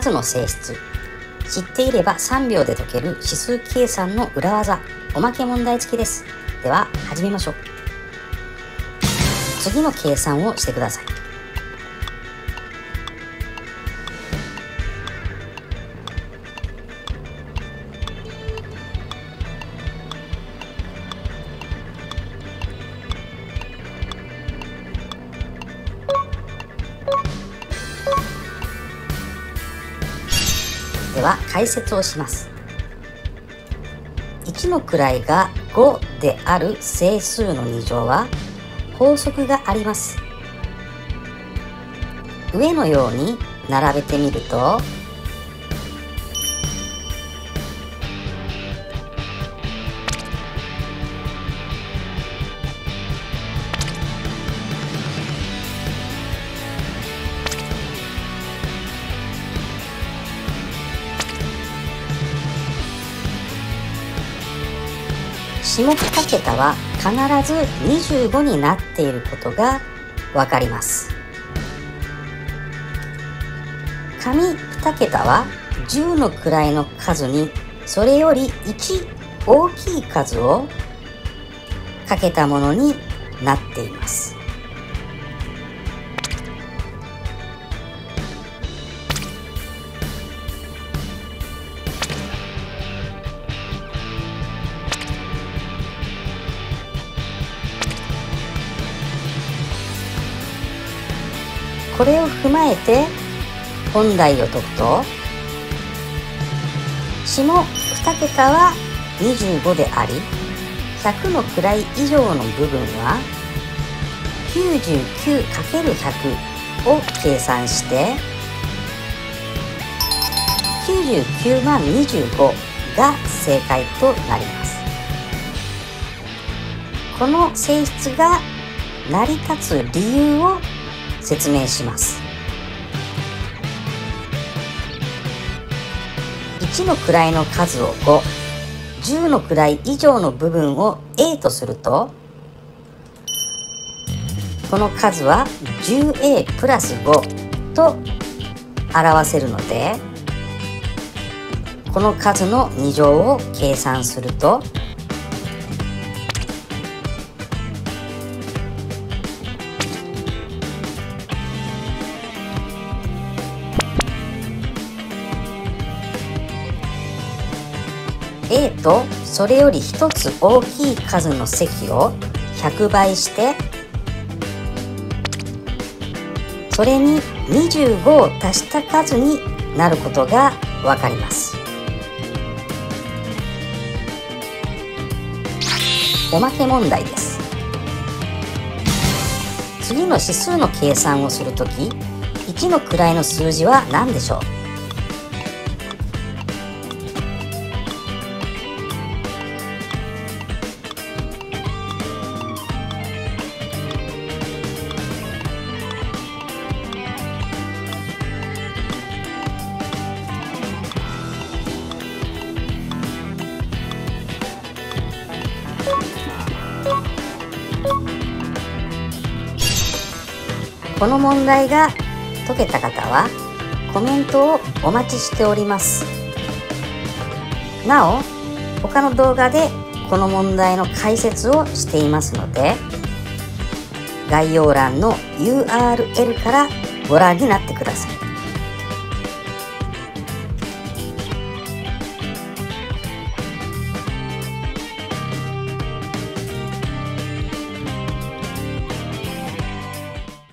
数の性質、知っていれば3秒で解ける指数計算の裏技、おまけ問題付きです。では始めましょう。次の計算をしてください。では解説をします。1の位が5である整数の2乗は法則があります。上のように並べてみると下2桁は必ず25になっていることがわかります。上2桁は10の位の数にそれより1大きい数をかけたものになっています。これを踏まえて本題を解くと、下2桁は25であり、100の位以上の部分は 99×100 を計算して99/25が正解となります。この性質が成り立つ理由を説明します。1の位の数を5、10の位以上の部分を A とすると、この数は 10A+5 と表せるので、この数の2乗を計算するとA とそれより1つ大きい数の積を100倍して、それに25を足した数になることがわかります。おまけ問題です。次の指数の計算をするとき、1の位の数字は何でしょう？この問題が解けた方はコメントをお待ちしております。なお、他の動画でこの問題の解説をしていますので、概要欄の URL からご覧になってください。